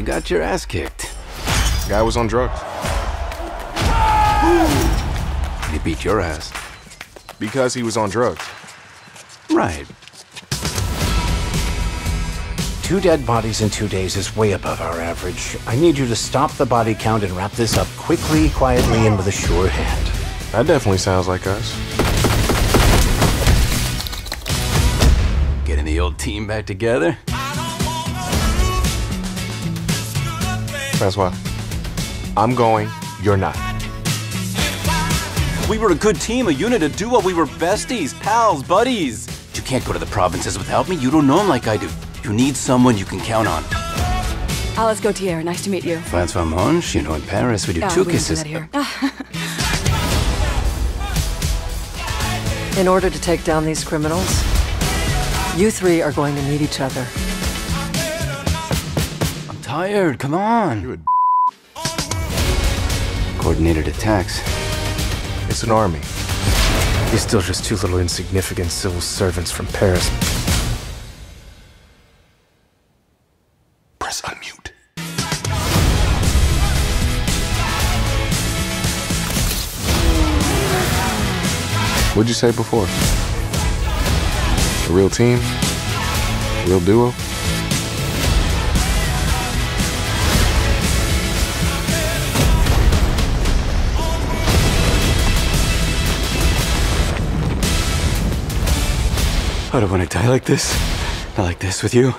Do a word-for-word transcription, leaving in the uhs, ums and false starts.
you got your ass kicked. The guy was on drugs. He beat your ass. Because he was on drugs. Right. Two dead bodies in two days is way above our average. I need you to stop the body count and wrap this up quickly, quietly, and with a sure hand. That definitely sounds like us. Getting the old team back together? Francois, I'm going, you're not. We were a good team, a unit, a duo. We were besties, pals, buddies. You can't go to the provinces without me. You don't know him like I do. You need someone you can count on. Alice Gautier, nice to meet you. François Monge, you know, in Paris we do oh, two we kisses. Do here. In order to take down these criminals, you three are going to need each other. I'm tired, come on. You Coordinated attacks. It's an army. You're still just two little insignificant civil servants from Paris. Press unmute. What'd you say before? A real team? A real duo? I don't want to die like this. Not like this with you.